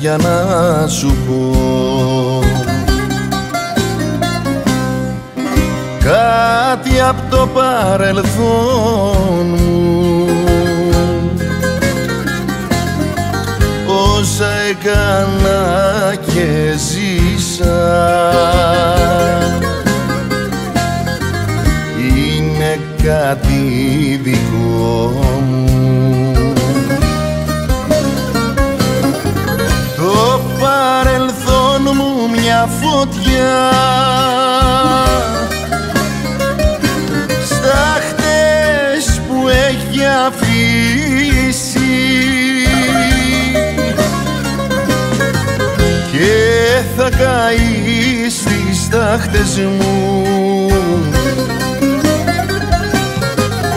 Για να σου πω κάτι απ' το παρελθόν μου, όσα έκανα και ζήσα είναι κάτι δικό μου. Μια φωτιά στα χτες που έχει αφήσει και θα καεί στις τάχτες μου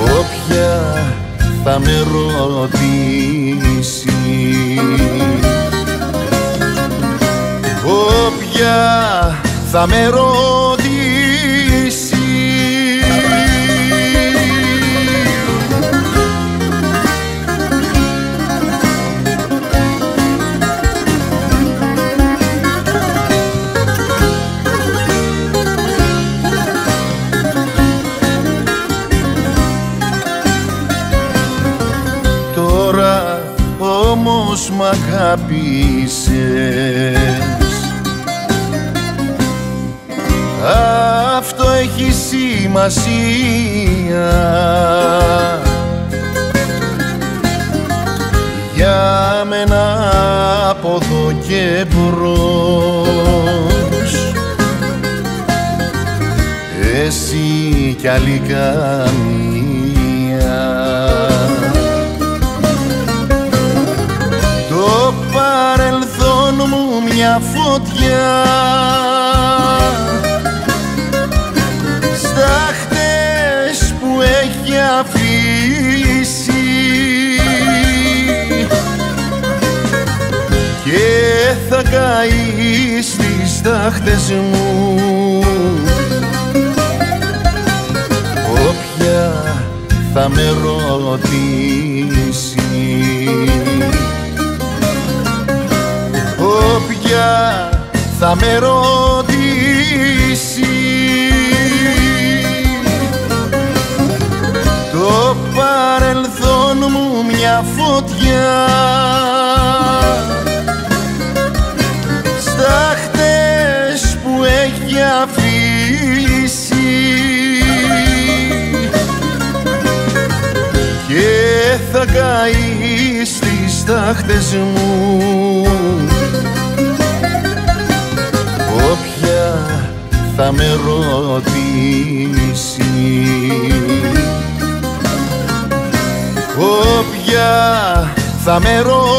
όποια θα με ρωτήσει, όποια θα με ρωτήσει. Τώρα όμως μ' αγάπησες, αυτό έχει σημασία, για μένα από εδώ και μπρος εσύ κι άλλη καμία. Το παρελθόν μου μια φωτιά και θα καεί στις τάχτες μου όποια θα με ρωτήσει, όποια θα με ρωτήσει. Το παρελθόν μου μια φωτιά στα χτες που έχει αφήσει και θα καεί στις τάχτες μου όποια θα με ρωτήσει, όποια θα με ρωτήσει.